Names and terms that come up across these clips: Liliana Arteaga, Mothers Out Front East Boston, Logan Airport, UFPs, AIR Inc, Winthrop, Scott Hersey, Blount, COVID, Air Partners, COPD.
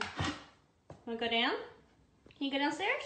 then. Wanna go down? Can you go downstairs?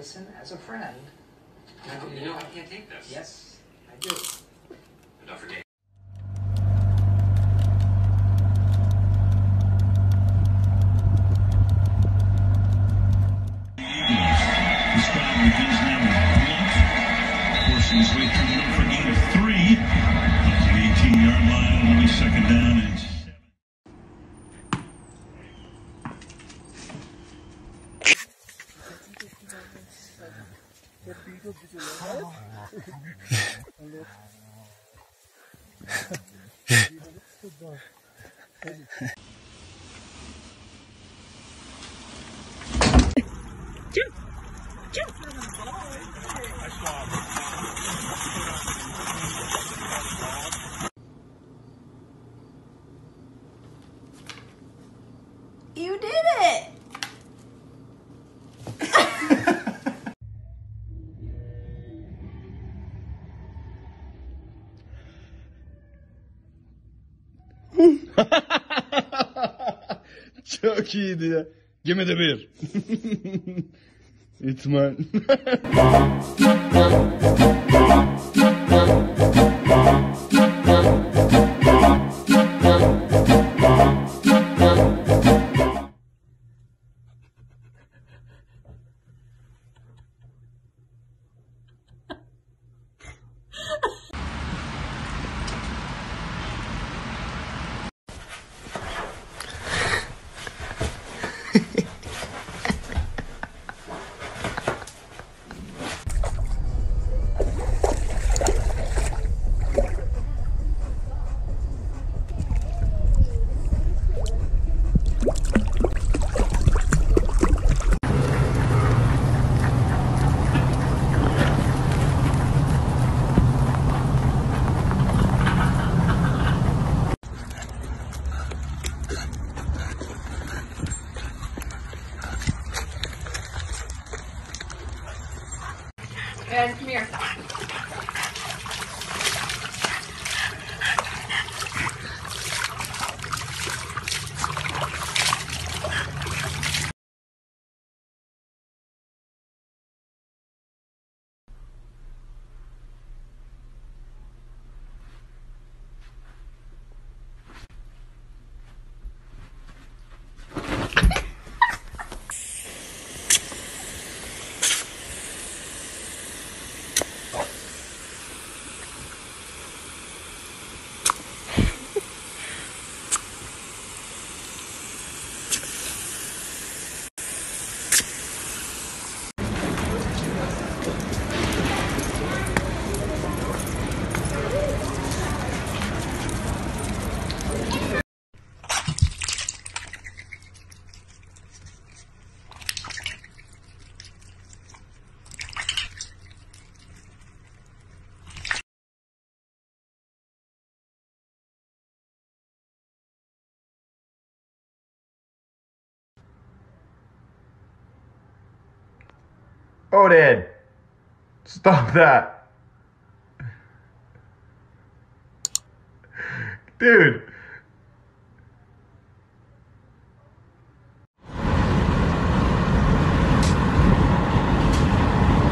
Listen as a friend. You know I can't take this. Yes, I do. And don't forget. He's battling things now with Blount. Forcing his way through the middle for gain of 3. Up to the 18-yard line. It'll be second down and 7. You did it. Çok iyiydi ya. Gemi de bir. İtman. And come here. Odin, stop that. Dude. What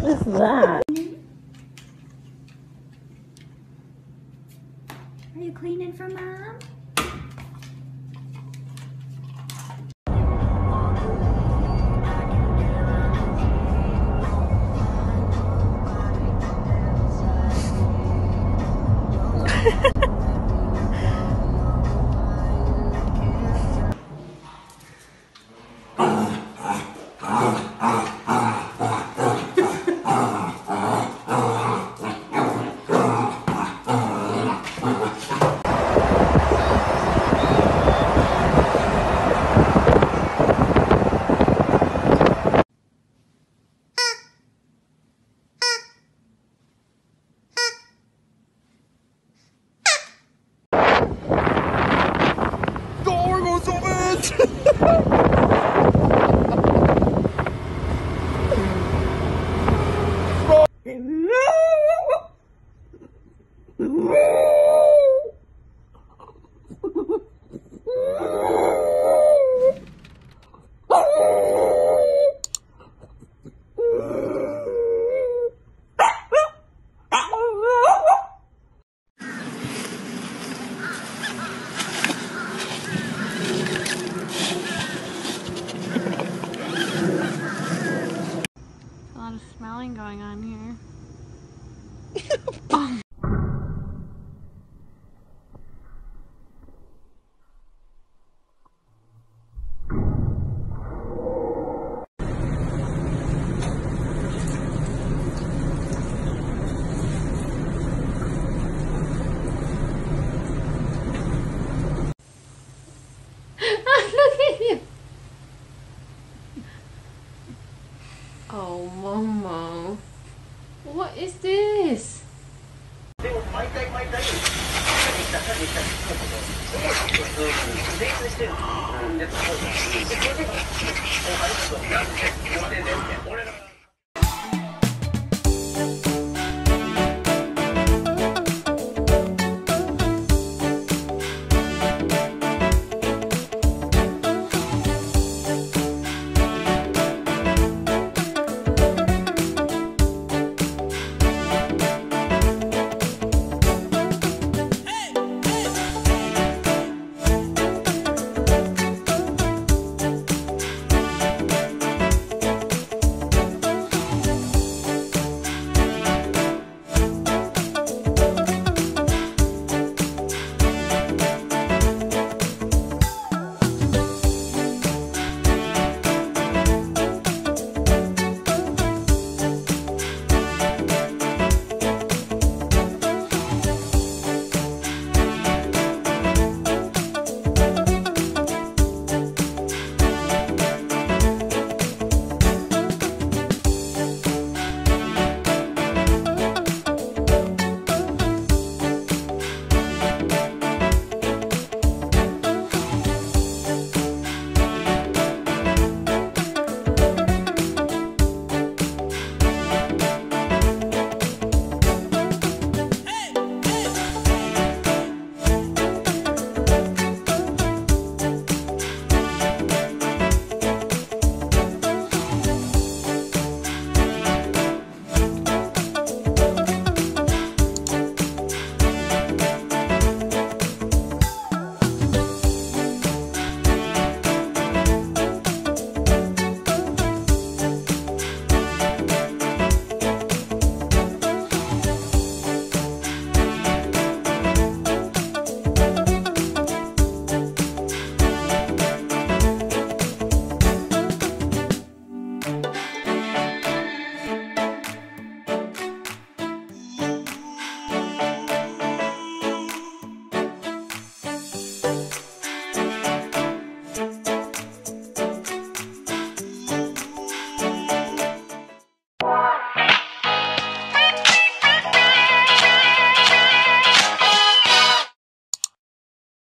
is that? Are you cleaning for Mom? Going on here. Oh. Oh, Momo. What is this?